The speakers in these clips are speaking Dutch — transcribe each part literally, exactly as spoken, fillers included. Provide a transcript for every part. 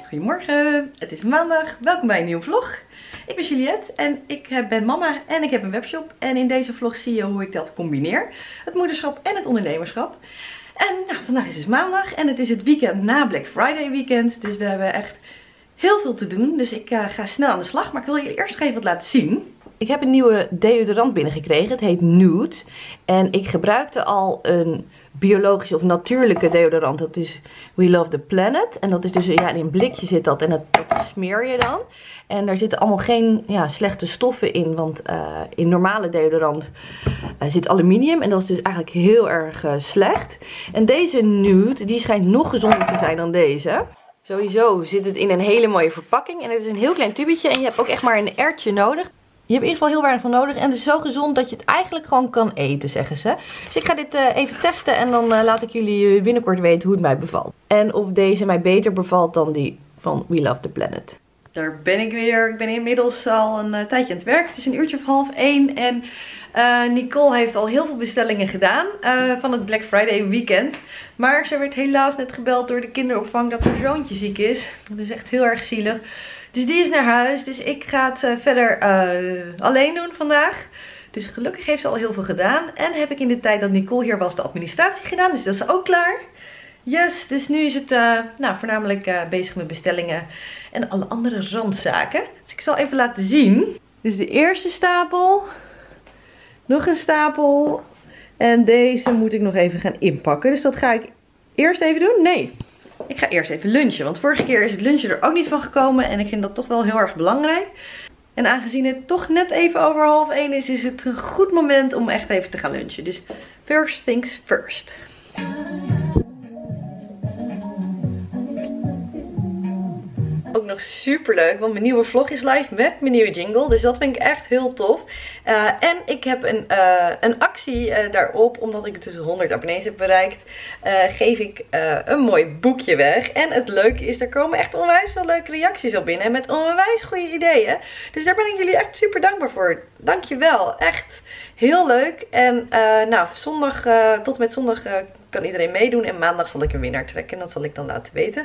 Goedemorgen, het is maandag. Welkom bij een nieuwe vlog. Ik ben Juliette en ik ben mama en ik heb een webshop. En in deze vlog zie je hoe ik dat combineer. Het moederschap en het ondernemerschap. En nou, vandaag is dus maandag en het is het weekend na Black Friday weekend. Dus we hebben echt heel veel te doen. Dus ik uh, ga snel aan de slag, maar ik wil je eerst nog even wat laten zien. Ik heb een nieuwe deodorant binnengekregen. Het heet Nude. En ik gebruikte al een biologische of natuurlijke deodorant. Dat is We Love the Planet. En dat is dus, ja, in een blikje zit dat. En dat, dat smeer je dan. En daar zitten allemaal geen, ja, slechte stoffen in. Want uh, in normale deodorant uh, zit aluminium. En dat is dus eigenlijk heel erg uh, slecht. En deze Nude, die schijnt nog gezonder te zijn dan deze. Sowieso zit het in een hele mooie verpakking. En het is een heel klein tubetje. En je hebt ook echt maar een ertje nodig. Je hebt in ieder geval heel weinig van nodig. En het is zo gezond dat je het eigenlijk gewoon kan eten, zeggen ze. Dus ik ga dit uh, even testen. En dan uh, laat ik jullie binnenkort weten hoe het mij bevalt. En of deze mij beter bevalt dan die van We Love the Planet. Daar ben ik weer. Ik ben inmiddels al een uh, tijdje aan het werk. Het is een uurtje of half één. En uh, Nicole heeft al heel veel bestellingen gedaan. Uh, van het Black Friday weekend. Maar ze werd helaas net gebeld door de kinderopvang dat haar zoontje ziek is. Dat is echt heel erg zielig. Dus die is naar huis. Dus ik ga het uh, verder uh, alleen doen vandaag. Dus gelukkig heeft ze al heel veel gedaan. En heb ik in de tijd dat Nicole hier was de administratie gedaan. Dus dat is ook klaar. Yes, dus nu is het uh, nou, voornamelijk uh, bezig met bestellingen en alle andere randzaken. Dus ik zal even laten zien. Dus de eerste stapel. Nog een stapel. En deze moet ik nog even gaan inpakken. Dus dat ga ik eerst even doen. Nee. Ik ga eerst even lunchen, want vorige keer is het lunchen er ook niet van gekomen en ik vind dat toch wel heel erg belangrijk. En aangezien het toch net even over half één is, is het een goed moment om echt even te gaan lunchen. Dus first things first. Ook nog super leuk, want mijn nieuwe vlog is live met mijn nieuwe jingle. Dus dat vind ik echt heel tof. Uh, en ik heb een, uh, een actie uh, daarop, omdat ik dus honderd abonnees heb bereikt. Uh, geef ik uh, een mooi boekje weg. En het leuke is, er komen echt onwijs veel leuke reacties op binnen. Met onwijs goede ideeën. Dus daar ben ik jullie echt super dankbaar voor. Dankjewel, echt heel leuk. En uh, nou, zondag uh, tot met zondag uh, kan iedereen meedoen. En maandag zal ik een winnaar trekken. En dat zal ik dan laten weten.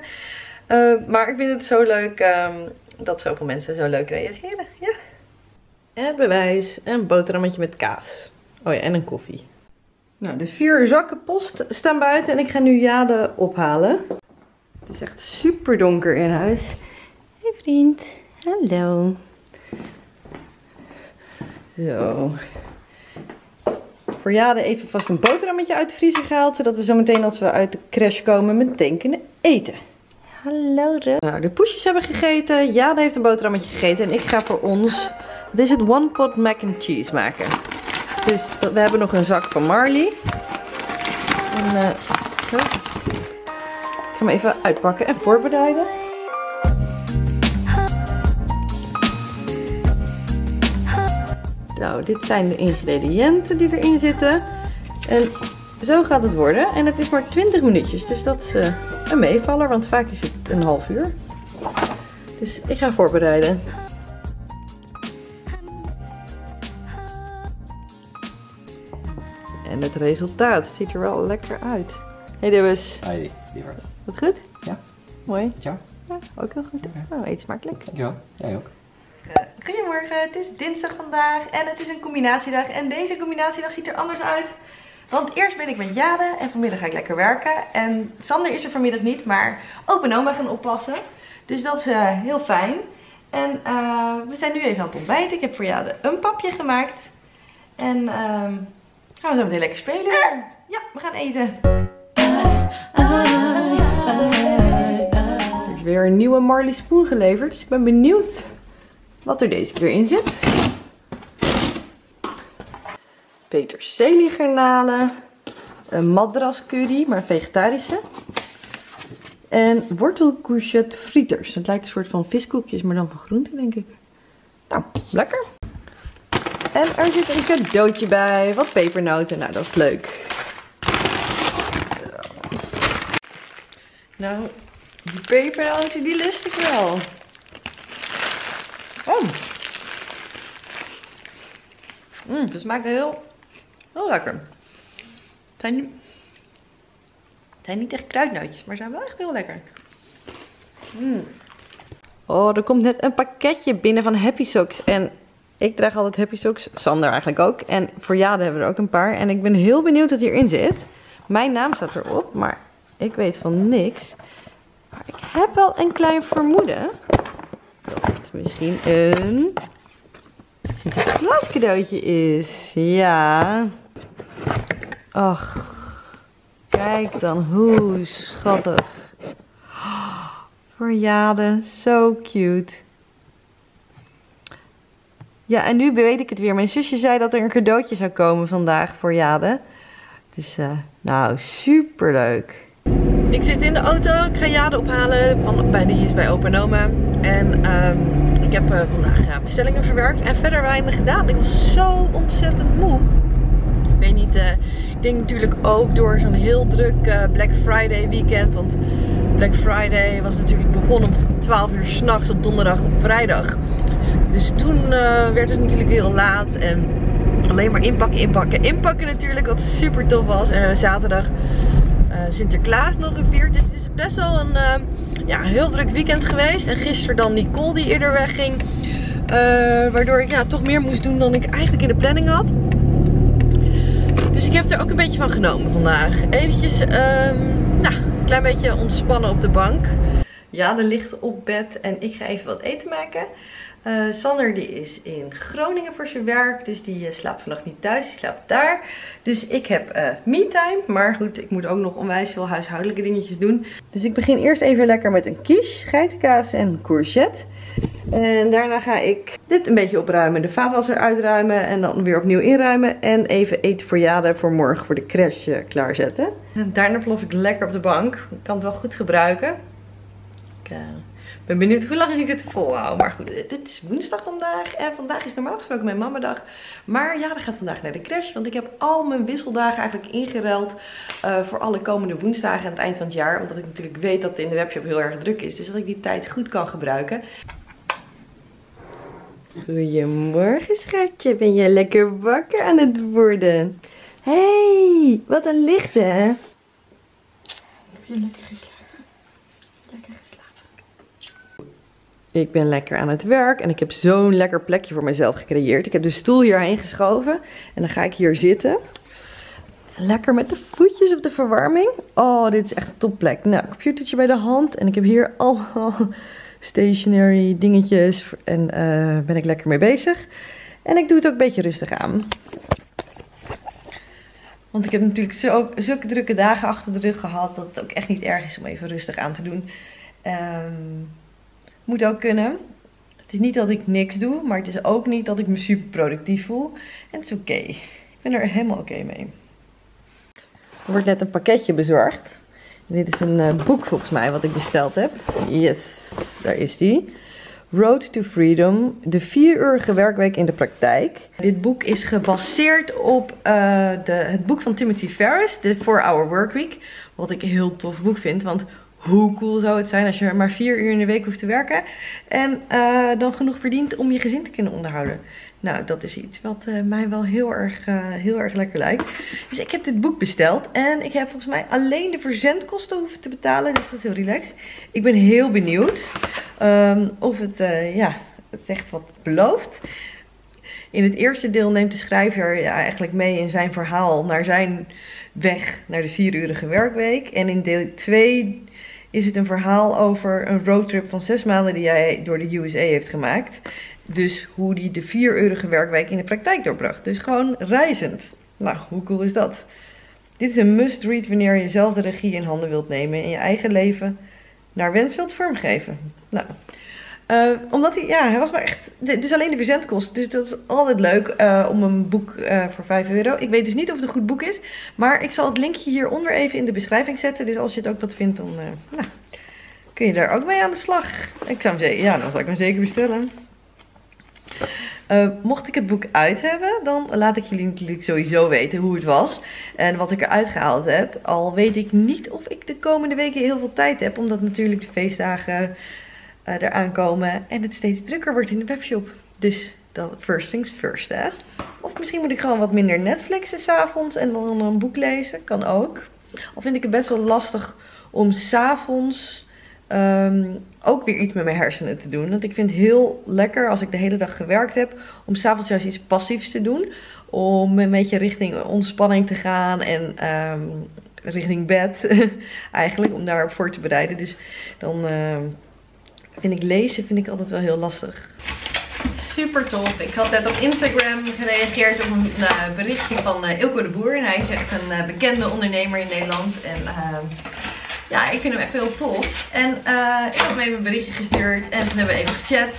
Uh, maar ik vind het zo leuk um, dat zoveel mensen zo leuk reageren. Ja. En bewijs. Een boterhammetje met kaas. Oh ja, en een koffie. Nou, de vier zakken post staan buiten en ik ga nu Jade ophalen. Het is echt super donker in huis. Hey vriend. Hallo. Zo. Voor Jade even vast een boterhammetje uit de vriezer gehaald. Zodat we zo meteen als we uit de crash komen meteen kunnen eten. Hallo Ru. Nou, de poesjes hebben gegeten. Jade heeft een boterhammetje gegeten. En ik ga voor ons, wat is het, one pot mac and cheese maken. Dus we hebben nog een zak van Marley. En uh, zo. Ik ga hem even uitpakken en voorbereiden. Nou, dit zijn de ingrediënten die erin zitten. En zo gaat het worden. En het is maar twintig minuutjes. Dus dat is... Uh, Een meevaller, want vaak is het een half uur. Dus ik ga voorbereiden. En het resultaat ziet er wel lekker uit. Hey Debus. Hoi, lieverd. Wat goed? Ja. Mooi. Ja. Ja, ook heel goed. Okay. Nou, eet smakelijk. Dankjewel. Jij ook. Goedemorgen, het is dinsdag vandaag en het is een combinatiedag. En deze combinatiedag ziet er anders uit. Want eerst ben ik met Jade en vanmiddag ga ik lekker werken. En Sander is er vanmiddag niet, maar opa en oma gaan oppassen. Dus dat is uh, heel fijn. En uh, we zijn nu even aan het ontbijten. Ik heb voor Jade een papje gemaakt. En uh, gaan we zo meteen lekker spelen. Ja, we gaan eten. Er is weer een nieuwe Marley Spoon geleverd. Dus ik ben benieuwd wat er deze keer in zit. Peterseliegarnalen, een madrascurry, maar vegetarische. En wortelcourgette frieters. Het lijkt een soort van viskoekjes, maar dan van groente, denk ik. Nou, lekker. En er zit een cadeautje bij, wat pepernoten. Nou, dat is leuk. Nou, die pepernoten, die lust ik wel. Oh. Mm, dat smaakt heel, heel lekker. Het zijn, het zijn niet echt kruidnootjes, maar zijn wel echt heel lekker. Mm. Oh, er komt net een pakketje binnen van Happy Socks. En ik draag altijd Happy Socks. Sander eigenlijk ook. En voor Jade hebben we er ook een paar. En ik ben heel benieuwd wat hierin zit. Mijn naam staat erop, maar ik weet van niks. Maar ik heb wel een klein vermoeden dat het misschien een Sinterklaas cadeautje is. Ja. Ach. Kijk dan hoe schattig. Oh, voor Jade. Zo cute. Ja, en nu weet ik het weer. Mijn zusje zei dat er een cadeautje zou komen vandaag voor Jade. Dus, uh, nou, superleuk. Ik zit in de auto. Ik ga Jade ophalen. Van, bij, die is bij opa en oma. En um, ik heb uh, vandaag uh, bestellingen verwerkt. En verder weinig gedaan. Ik was zo ontzettend moe. Ik weet niet. Uh, ik denk natuurlijk ook door zo'n heel druk uh, Black Friday weekend. Want Black Friday was natuurlijk begonnen om twaalf uur 's nachts op donderdag op vrijdag. Dus toen uh, werd het natuurlijk heel laat. En alleen maar inpakken, inpakken, inpakken natuurlijk. Wat super tof was. En uh, zaterdag... Uh, Sinterklaas nog gevierd. Dus het is best wel een uh, ja, heel druk weekend geweest. En gisteren dan Nicole die eerder wegging. Uh, waardoor ik ja, toch meer moest doen dan ik eigenlijk in de planning had. Dus ik heb er ook een beetje van genomen vandaag. Eventjes uh, nou, een klein beetje ontspannen op de bank. Ja, de licht op bed en ik ga even wat eten maken. Uh, Sander die is in Groningen voor zijn werk, dus die uh, slaapt vannacht niet thuis, die slaapt daar. Dus ik heb uh, me-time, maar goed, ik moet ook nog onwijs veel huishoudelijke dingetjes doen. Dus ik begin eerst even lekker met een quiche, geitenkaas en courgette. En daarna ga ik dit een beetje opruimen, de vaatwasser uitruimen en dan weer opnieuw inruimen. En even eten voor Jade voor morgen voor de crash uh, klaarzetten. En daarna plof ik lekker op de bank, ik kan het wel goed gebruiken. Ik, uh... Ik ben benieuwd hoe lang ik het volhoud. Maar goed, dit is woensdag vandaag. En vandaag is normaal gesproken mijn mamadag. Maar ja, dat gaat vandaag naar de crash. Want ik heb al mijn wisseldagen eigenlijk ingeruild. Uh, voor alle komende woensdagen aan het eind van het jaar. Omdat ik natuurlijk weet dat het in de webshop heel erg druk is. Dus dat ik die tijd goed kan gebruiken. Goedemorgen schatje. Ben je lekker wakker aan het worden? Hé, hey, wat een licht hè? Heb je lekker geslapen? Ik ben lekker aan het werk en ik heb zo'n lekker plekje voor mezelf gecreëerd. Ik heb de stoel hierheen geschoven en dan ga ik hier zitten. Lekker met de voetjes op de verwarming. Oh, dit is echt een topplek. Nou, computertje bij de hand en ik heb hier allemaal stationary dingetjes. En uh, ben ik lekker mee bezig. En ik doe het ook een beetje rustig aan. Want ik heb natuurlijk zo, zulke drukke dagen achter de rug gehad dat het ook echt niet erg is om even rustig aan te doen. Ehm... Um... Moet ook kunnen. Het is niet dat ik niks doe, maar het is ook niet dat ik me super productief voel. En het is oké. Okay. Ik ben er helemaal oké okay mee. Er wordt net een pakketje bezorgd. En dit is een uh, boek volgens mij wat ik besteld heb. Yes, daar is die. Road to Freedom. De vieruurige werkweek in de praktijk. Dit boek is gebaseerd op uh, de, het boek van Timothy Ferriss. De four hour workweek. Wat ik een heel tof boek vind, want... Hoe cool zou het zijn als je maar vier uur in de week hoeft te werken. En uh, dan genoeg verdient om je gezin te kunnen onderhouden. Nou, dat is iets wat uh, mij wel heel erg, uh, heel erg lekker lijkt. Dus ik heb dit boek besteld. En ik heb volgens mij alleen de verzendkosten hoeven te betalen. Dus dat is heel relaxed. Ik ben heel benieuwd um, of het, uh, ja, het echt wat belooft. In het eerste deel neemt de schrijver ja, eigenlijk mee in zijn verhaal naar zijn weg naar de vierurige werkweek. En in deel twee... is het een verhaal over een roadtrip van zes maanden die hij door de U S A heeft gemaakt. Dus hoe hij de vierurige werkweek in de praktijk doorbracht. Dus gewoon reizend. Nou, hoe cool is dat? Dit is een must-read wanneer je zelf de regie in handen wilt nemen en je eigen leven naar wens wilt vormgeven. Nou, uh, omdat hij, ja, hij was maar echt, dus alleen de verzendkost. Dus dat is altijd leuk uh, om een boek uh, voor vijf euro. Ik weet dus niet of het een goed boek is, maar ik zal het linkje hieronder even in de beschrijving zetten. Dus als je het ook wat vindt, dan uh, nou, kun je daar ook mee aan de slag. Ik zou hem, ja, dan zal ik hem zeker bestellen. Uh, mocht ik het boek uit hebben, dan laat ik jullie natuurlijk sowieso weten hoe het was. En wat ik eruit gehaald heb. Al weet ik niet of ik de komende weken heel veel tijd heb. Omdat natuurlijk de feestdagen uh, eraan komen. En het steeds drukker wordt in de webshop. Dus dat first things first, hè. Of misschien moet ik gewoon wat minder Netflixen 's avonds. En dan een boek lezen. Kan ook. Al vind ik het best wel lastig om 's avonds... Um, ook weer iets met mijn hersenen te doen. Want ik vind het heel lekker als ik de hele dag gewerkt heb. Om 's avonds juist iets passiefs te doen. Om een beetje richting ontspanning te gaan. En um, richting bed. Eigenlijk. Om daarop voor te bereiden. Dus dan uh, vind ik lezen vind ik altijd wel heel lastig. Super tof. Ik had net op Instagram gereageerd op een uh, berichtje van uh, Eelco de Boer. En hij is echt een uh, bekende ondernemer in Nederland. En... Uh, Ja, ik vind hem echt heel tof. En uh, ik had hem even een berichtje gestuurd. En toen hebben we even gechat.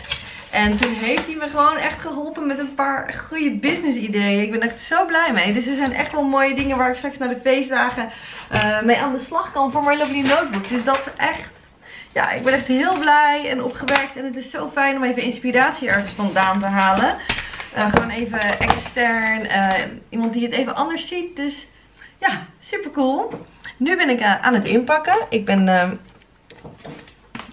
En toen heeft hij me gewoon echt geholpen met een paar goede business ideeën. Ik ben echt zo blij mee. Dus er zijn echt wel mooie dingen waar ik straks naar de feestdagen uh, mee aan de slag kan voor My Lovely Notebook. Dus dat is echt... Ja, ik ben echt heel blij en opgewekt. En het is zo fijn om even inspiratie ergens vandaan te halen. Uh, gewoon even extern. Uh, iemand die het even anders ziet. Dus ja, super cool. Nu ben ik aan het inpakken. Ik ben uh,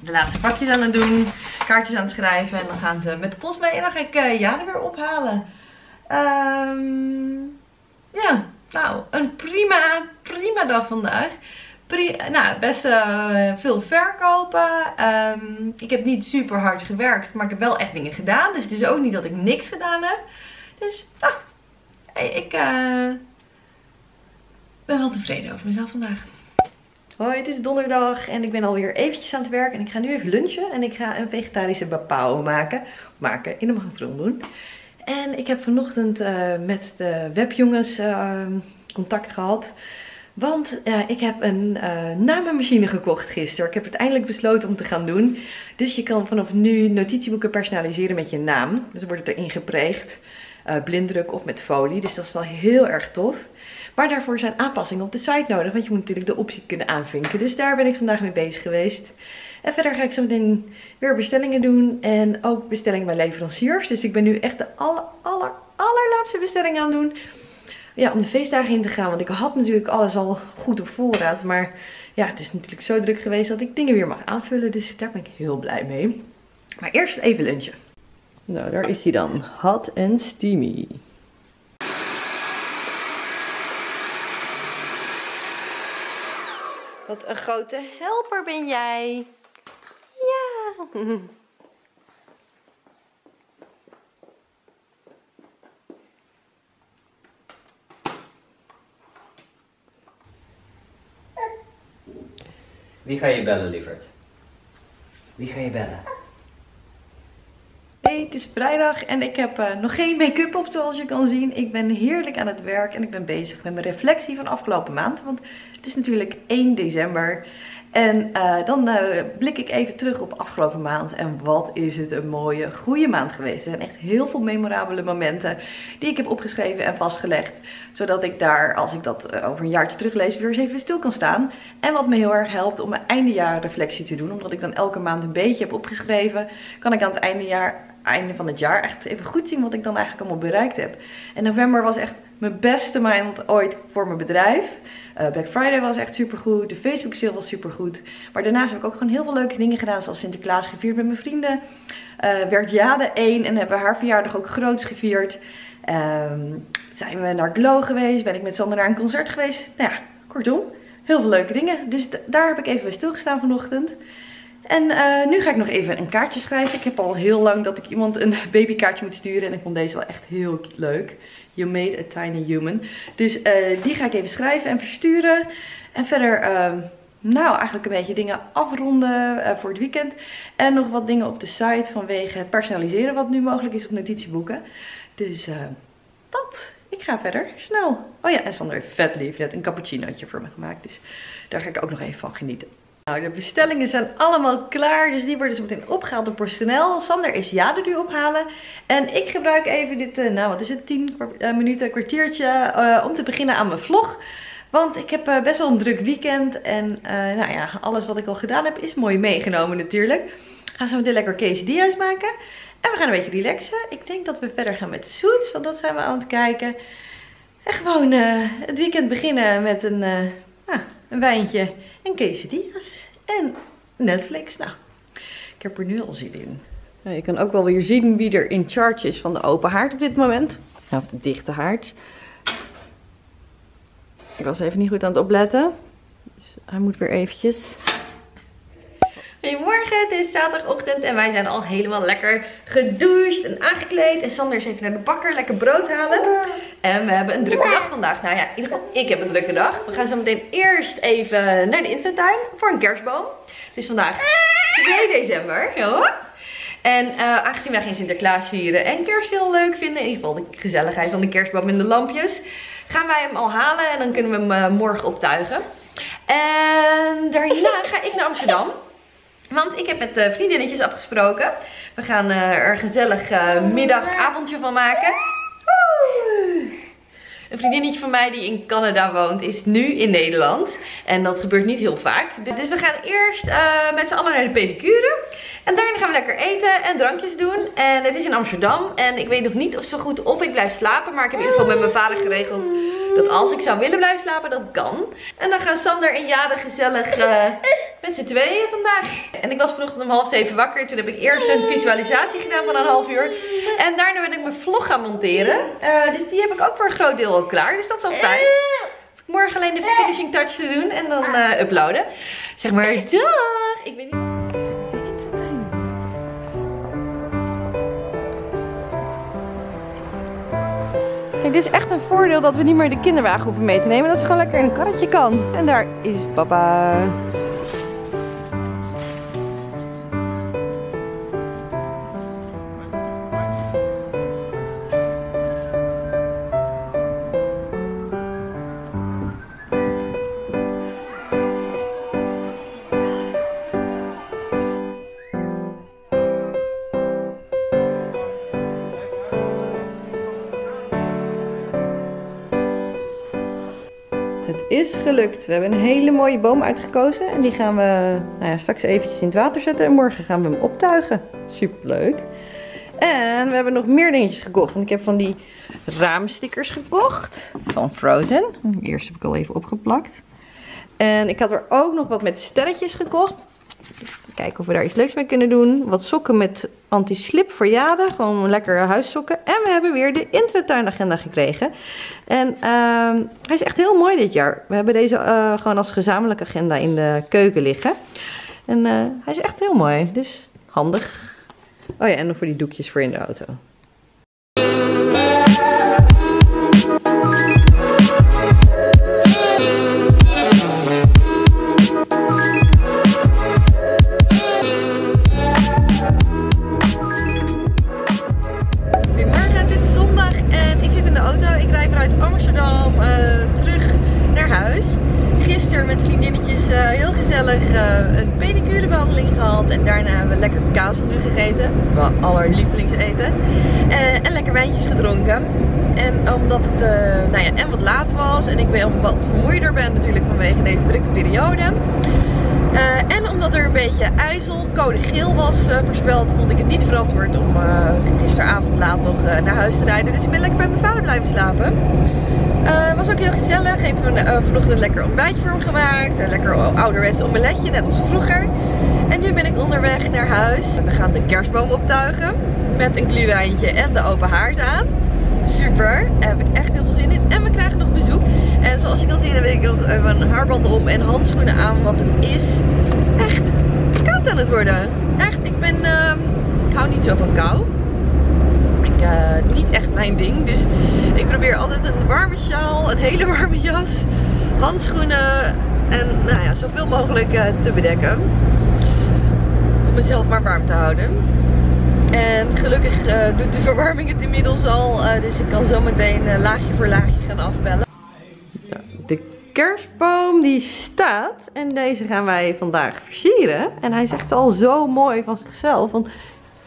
de laatste pakjes aan het doen. Kaartjes aan het schrijven. En dan gaan ze met de post mee. En dan ga ik uh, Jade weer ophalen. Um, ja, nou, een prima, prima dag vandaag. Pri nou, best uh, veel verkopen. Um, ik heb niet super hard gewerkt. Maar ik heb wel echt dingen gedaan. Dus het is ook niet dat ik niks gedaan heb. Dus, nou, ik... Uh, Ik ben wel tevreden over mezelf vandaag. Hoi, het is donderdag en ik ben alweer eventjes aan het werk. En ik ga nu even lunchen en ik ga een vegetarische bapao maken. Maken, in de magnetron doen. En ik heb vanochtend uh, met de webjongens uh, contact gehad. Want uh, ik heb een uh, namenmachine gekocht gisteren. Ik heb het eindelijk besloten om te gaan doen. Dus je kan vanaf nu notitieboeken personaliseren met je naam. Dus dan wordt het erin gepreegd. Uh, Blinddruk of met folie. Dus dat is wel heel erg tof. Maar daarvoor zijn aanpassingen op de site nodig. Want je moet natuurlijk de optie kunnen aanvinken. Dus daar ben ik vandaag mee bezig geweest. En verder ga ik zo meteen weer bestellingen doen. En ook bestellingen bij leveranciers. Dus ik ben nu echt de aller, aller, allerlaatste bestelling aan het doen. Ja, om de feestdagen in te gaan. Want ik had natuurlijk alles al goed op voorraad. Maar ja, het is natuurlijk zo druk geweest dat ik dingen weer mag aanvullen. Dus daar ben ik heel blij mee. Maar eerst even lunchen. Nou, daar is hij dan. Hot and steamy. Wat een grote helper ben jij. Ja. Wie ga je bellen, lieverd? Wie ga je bellen? Hey, het is vrijdag en ik heb uh, nog geen make-up op zoals je kan zien. Ik ben heerlijk aan het werk en ik ben bezig met mijn reflectie van afgelopen maand. Want het is natuurlijk één december. En uh, dan uh, blik ik even terug op afgelopen maand. En wat is het een mooie, goede maand geweest. Er zijn echt heel veel memorabele momenten die ik heb opgeschreven en vastgelegd. Zodat ik daar, als ik dat uh, over een jaartje teruglees, weer eens even stil kan staan. En wat me heel erg helpt om mijn eindejaarreflectie te doen. Omdat ik dan elke maand een beetje heb opgeschreven, kan ik aan het eindejaar... einde van het jaar echt even goed zien wat ik dan eigenlijk allemaal bereikt heb. En november was echt mijn beste maand ooit voor mijn bedrijf. Uh, Black Friday was echt supergoed. De Facebook sale was supergoed. Maar daarnaast heb ik ook gewoon heel veel leuke dingen gedaan. Zoals Sinterklaas gevierd met mijn vrienden. Uh, werd Jade één en hebben we haar verjaardag ook groots gevierd. Uh, zijn we naar Glow geweest. Ben ik met Sander naar een concert geweest. Nou ja, kortom. Heel veel leuke dingen. Dus daar heb ik even bij stilgestaan vanochtend. En uh, nu ga ik nog even een kaartje schrijven. Ik heb al heel lang dat ik iemand een babykaartje moet sturen. En ik vond deze wel echt heel leuk. You made a tiny human. Dus uh, die ga ik even schrijven en versturen. En verder, uh, nou eigenlijk een beetje dingen afronden uh, voor het weekend. En nog wat dingen op de site vanwege het personaliseren wat nu mogelijk is op notitieboeken. Dus uh, dat. Ik ga verder. Snel. Oh ja, en Sander heeft vet lief net een cappuccinootje voor me gemaakt. Dus daar ga ik ook nog even van genieten. Nou, de bestellingen zijn allemaal klaar, dus die worden zo meteen opgehaald door PostNL. Sander is Jade nu ophalen. En ik gebruik even dit, uh, nou wat is het, tien uh, minuten, kwartiertje, uh, om te beginnen aan mijn vlog. Want ik heb uh, best wel een druk weekend en uh, nou ja, alles wat ik al gedaan heb is mooi meegenomen natuurlijk. Ik ga zo meteen lekker quesadillas maken. En we gaan een beetje relaxen. Ik denk dat we verder gaan met zoets, want dat zijn we aan het kijken. En gewoon uh, het weekend beginnen met een, uh, nou, een wijntje en quesadillas en Netflix. Nou, ik heb er nu al zin in. Ja, je kan ook wel weer zien wie er in charge is van de open haard op dit moment. Of de dichte haard. Ik was even niet goed aan het opletten. Dus hij moet weer eventjes. Goedemorgen, het is zaterdagochtend en wij zijn al helemaal lekker gedoucht en aangekleed. En Sander is even naar de bakker, lekker brood halen. En we hebben een drukke dag vandaag. Nou ja, in ieder geval, ik heb een drukke dag. We gaan zo meteen eerst even naar de intratuin voor een kerstboom. Het is vandaag twee december. Ja. En uh, aangezien wij geen Sinterklaas vieren en kerst heel leuk vinden, in ieder geval de gezelligheid van de kerstboom en de lampjes, gaan wij hem al halen en dan kunnen we hem uh, morgen optuigen. En daarna ga ik naar Amsterdam. Want ik heb met de vriendinnetjes afgesproken. We gaan uh, er een gezellig uh, middagavondje van maken. Oeh. Een vriendinnetje van mij die in Canada woont is nu in Nederland. En dat gebeurt niet heel vaak. Dus we gaan eerst uh, met z'n allen naar de pedicure. En daarna gaan we lekker eten en drankjes doen. En het is in Amsterdam. En ik weet nog niet of zo goed of ik blijf slapen. Maar ik heb in ieder geval met mijn vader geregeld dat als ik zou willen blijven slapen, dat kan. En dan gaan Sander en Jade gezellig uh, met z'n tweeën vandaag. En ik was vanochtend om half zeven wakker. Toen heb ik eerst een visualisatie gedaan van een half uur. En daarna ben ik mijn vlog gaan monteren. Uh, dus die heb ik ook voor een groot deel al klaar. Dus dat is al fijn. Morgen alleen de finishing touch te doen en dan uh, uploaden. Zeg maar dag! Ik ben niet... Kijk, dit is echt een voordeel dat we niet meer de kinderwagen hoeven mee te nemen. Dat ze gewoon lekker in een karretje kan. En daar is papa. Is gelukt. We hebben een hele mooie boom uitgekozen en die gaan we nou ja, straks eventjes in het water zetten en morgen gaan we hem optuigen. Superleuk. En we hebben nog meer dingetjes gekocht, want ik heb van die raamstickers gekocht van Frozen. Eerst heb ik al even opgeplakt. En ik had er ook nog wat met sterretjes gekocht. Kijken of we daar iets leuks mee kunnen doen. Wat sokken met anti-slip voor Jade. Gewoon lekkere huissokken. En we hebben weer de intratuinagenda gekregen. En uh, hij is echt heel mooi dit jaar. We hebben deze uh, gewoon als gezamenlijke agenda in de keuken liggen. En uh, hij is echt heel mooi. Dus handig. Oh ja, en nog voor die doekjes voor in de auto. Een pedicurebehandeling gehad en daarna hebben we lekker kazel nu gegeten, mijn allerlievelingseten, en, en lekker wijntjes gedronken. En omdat het uh, nou ja, en wat laat was en ik ben wat vermoeider ben natuurlijk vanwege deze drukke periode, uh, en omdat er een beetje ijzel, code geel was uh, voorspeld, vond ik het niet verantwoord om uh, gisteravond laat nog uh, naar huis te rijden. Dus ik ben lekker bij mijn vader blijven slapen. Het uh, was ook heel gezellig, heeft een, uh, vanochtend een lekker ontbijtje voor hem gemaakt. Een lekker ouderwets omeletje, net als vroeger. En nu ben ik onderweg naar huis. We gaan de kerstboom optuigen met een gluwijntje en de open haard aan. Super, daar heb ik echt heel veel zin in. En we krijgen nog bezoek. En zoals je kan zien heb ik nog een haarband om en handschoenen aan. Want het is echt koud aan het worden. Echt, ik ben, uh, ik hou niet zo van kou. Uh, niet echt mijn ding, dus ik probeer altijd een warme sjaal, een hele warme jas, handschoenen en nou ja, zoveel mogelijk uh, te bedekken om mezelf maar warm te houden. En gelukkig uh, doet de verwarming het inmiddels al, uh, dus ik kan zo meteen uh, laagje voor laagje gaan afbellen. De kerstboom die staat en deze gaan wij vandaag versieren en hij is echt al zo mooi van zichzelf, want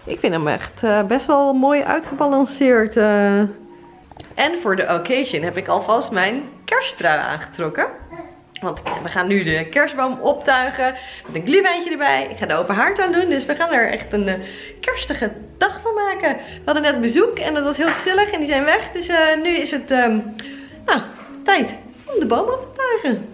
ik vind hem echt uh, best wel mooi uitgebalanceerd. Uh. En voor de occasion heb ik alvast mijn kersttrui aangetrokken. Want we gaan nu de kerstboom optuigen met een gluwijntje erbij. Ik ga de open haard aan doen, dus we gaan er echt een uh, kerstige dag van maken. We hadden net bezoek en dat was heel gezellig en die zijn weg. Dus uh, nu is het um, nou, tijd om de boom af te tuigen.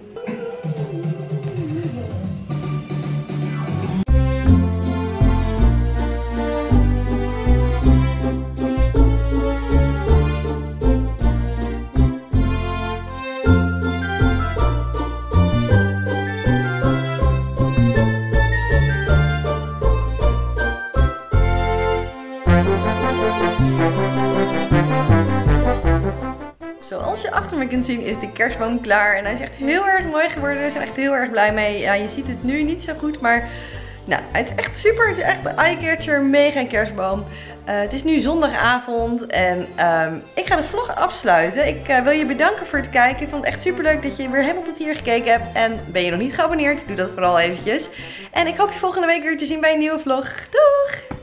Zien is de kerstboom klaar en hij is echt heel erg mooi geworden. We zijn echt heel erg blij mee. Ja, je ziet het nu niet zo goed, maar nou, het is echt super. Het is echt een eye-catcher, mega kerstboom. Uh, het is nu zondagavond en um, ik ga de vlog afsluiten. Ik uh, wil je bedanken voor het kijken. Ik vond het echt super leuk dat je weer helemaal tot hier gekeken hebt. En ben je nog niet geabonneerd, doe dat vooral eventjes. En ik hoop je volgende week weer te zien bij een nieuwe vlog. Doeg!